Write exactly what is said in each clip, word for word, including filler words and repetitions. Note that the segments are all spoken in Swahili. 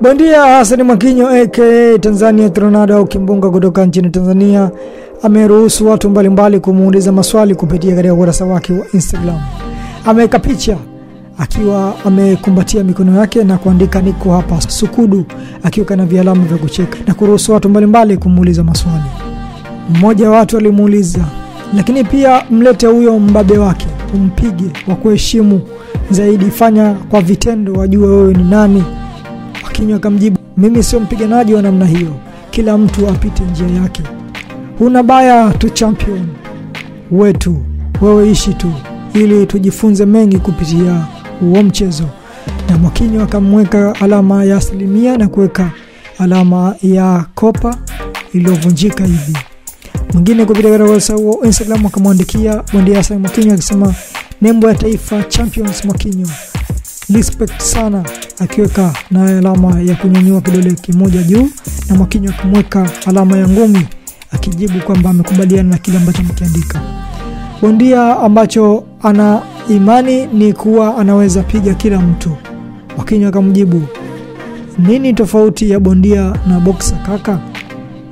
Bondia Hassan Mwakinyo aka Tanzania Tornado, kimbunga kutoka nchini Tanzania, ameruhusu watu mbalimbali kumuuliza maswali kupitia katika ukurasa wake wa Instagram. Ameweka picha akiwa amekumbatia mikono yake na kuandika niko hapa sukudu akiwa na vialamu vya kucheka, na kuruhusu watu mbalimbali kumuuliza maswali. Mmoja wa watu alimuuliza, lakini pia mlete huyo mbabe wake, umpige, wa kuheshimu zaidi, fanya kwa vitendo wajue wewe ni nani. Mwakinyo akamjibu, mimi sio mpiganaji wa namna hiyo, kila mtu apite njia yake. Huna baya tu champion wetu, wewe ishi tu ili tujifunze mengi kupitia huo mchezo. Na Mwakinyo akamweka alama ya asilimia na kuweka alama ya kopa iliyovunjika hivi. Mwingine kupitia katika huo Instagram akamwandikia bondia Hassan Mwakinyo akisema, nembo ya taifa champions Mwakinyo, respect sana, akiweka na alama ya kunyanyua kidole kimoja juu. Na Mwakinyo akamweka alama ya ngumi akijibu kwamba amekubaliana na kile ambacho mkiandika. Bondia ambacho ana imani ni kuwa anaweza piga kila mtu. Mwakinyo akamjibu, nini tofauti ya bondia na boxer kaka?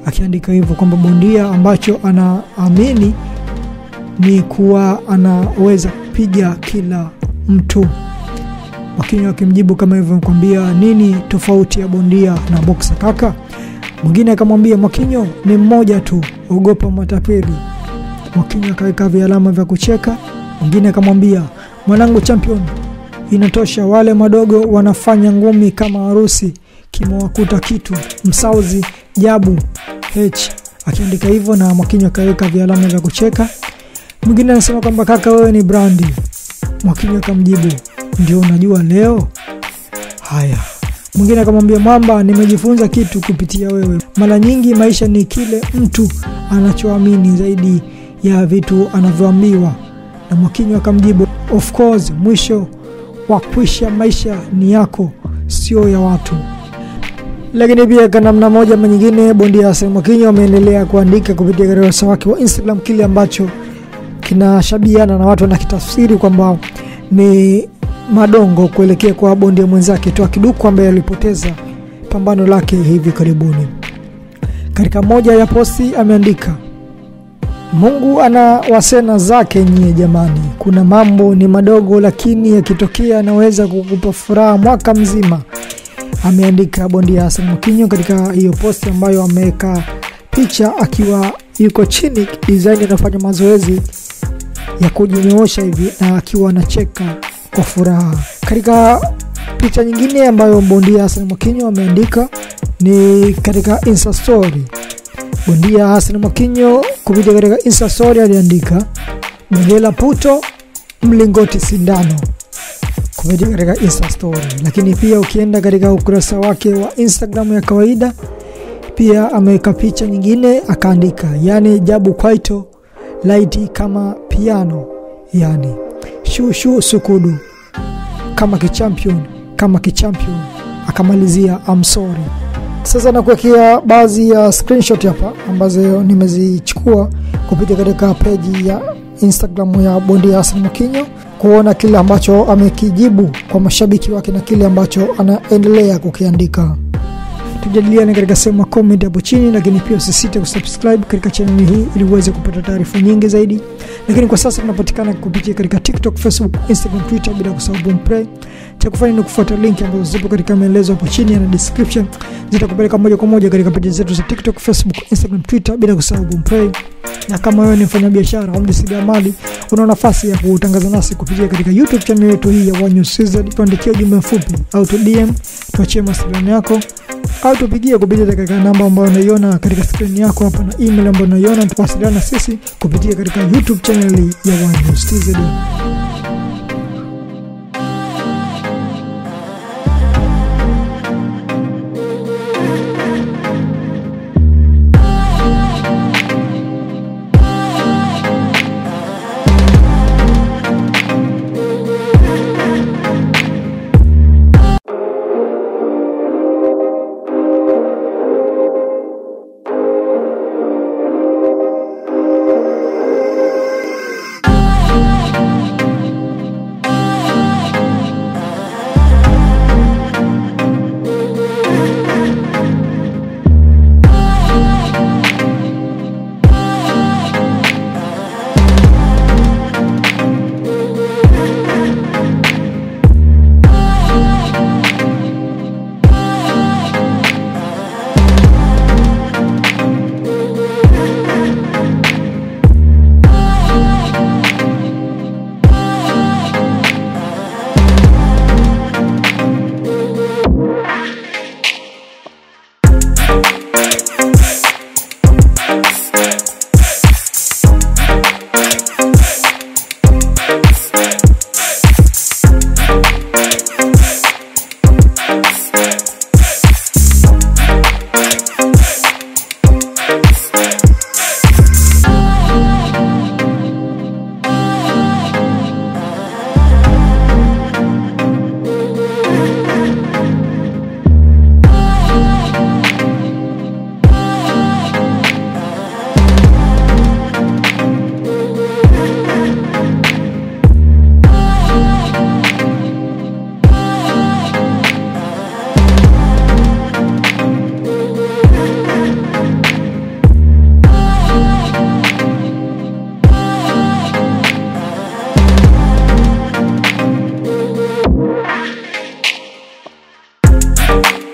Akiandika hivyo kwamba bondia ambacho anaamini ni kuwa anaweza piga kila mtu. Mwakinyo akimjibu kama hivyo, mkwambia nini tofauti ya bondia na boxer kaka? Mwingine akamwambia Mwakinyo ni mmoja tu, ogopa matapeli. Mwakinyo akaweka vialama vya kucheka. Mwingine akamwambia, mwanangu champion, inatosha, wale madogo wanafanya ngumi kama harusi, kimowakuta kitu, msauzi, jabu, h. Akiandika hivyo na Mwakinyo akaweka vialama vya kucheka. Mwingine anasema kwamba kaka wewe ni brandi. Mwakinyo akamjibu, ndio unajua leo? Haya. Mwingine akamwambia, mwamba, nimejifunza kitu kupitia wewe. Mara nyingi maisha ni kile mtu anachoamini zaidi ya vitu anavyoambiwa. Na Mwakinyo akamjibu, of course, mwisho wa kuisha maisha ni yako, sio ya watu. Lakini pia kwa namna moja ama nyingine bondia Hassan Mwakinyo ameendelea kuandika kupitia ukurasa wake wa Instagram kile ambacho kinashabiana na watu wanakitafsiri kwamba ni madongo kuelekea kwa bondia mwenzake Twaha Kiduku ambaye alipoteza pambano lake hivi karibuni. Katika moja ya posti ameandika, Mungu ana wasena zake nyie jamani. Kuna mambo ni madogo lakini yakitokea anaweza kukupa furaha mwaka mzima. Ameandika bondia Hassan Mwakinyo katika hiyo posti ambayo ameweka picha akiwa yuko chini design anafanya mazoezi ya kujinyoosha hivi na akiwa anacheka kwa furaha. Katika picha nyingine ambayo bondia Hassan Mwakinyo ameandika ni katika Insta story. Bondia Hassan Mwakinyo kupitia katika Insta story aliandika, mgela puto mlingoti sindano, kupitia katika Insta story. Lakini pia ukienda katika ukurasa wake wa Instagram ya kawaida pia ameweka picha nyingine akaandika, yani jabu kwaito light kama piano, yani shushu sukudu kama kichampion, kama kichampion. Akamalizia I'm sorry. Sasa nakuwekea baadhi ya screenshot hapa ambazo nimezichukua kupitia katika page ya Instagram ya bondia Hassan Mwakinyo kuona kile ambacho amekijibu kwa mashabiki wake na kile ambacho anaendelea kukiandika. Tujadiliane katika sehemu ya comment hapo chini, lakini pia usisite kusubscribe katika channel hii ili uweze kupata taarifa nyingi zaidi. Lakini kwa sasa tunapatikana kupitia katika TikTok, Facebook, Instagram, Twitter bila kusahau Boomplay. Cha kufanya ni kufuata link ambazo zipo katika maelezo hapo chini na description, zitakupeleka moja kwa moja katika page zetu za TikTok, Facebook, Instagram, Twitter bila kusahau Boomplay. Na kama wewe ni mfanyabiashara au mjasiriamali, una nafasi ya kutangaza nasi kupitia katika YouTube channel yetu hii ya one news T Z. Tuandikie ujumbe mfupi au tu D M, tuachie mawasiliano yako, au tupigie kupitia katika namba ambayo unaiona katika screen yako hapa na email ambayo unaiona. Tuwasiliane na sisi kupitia katika YouTube channel ya one news T Z. Bye. Thank you.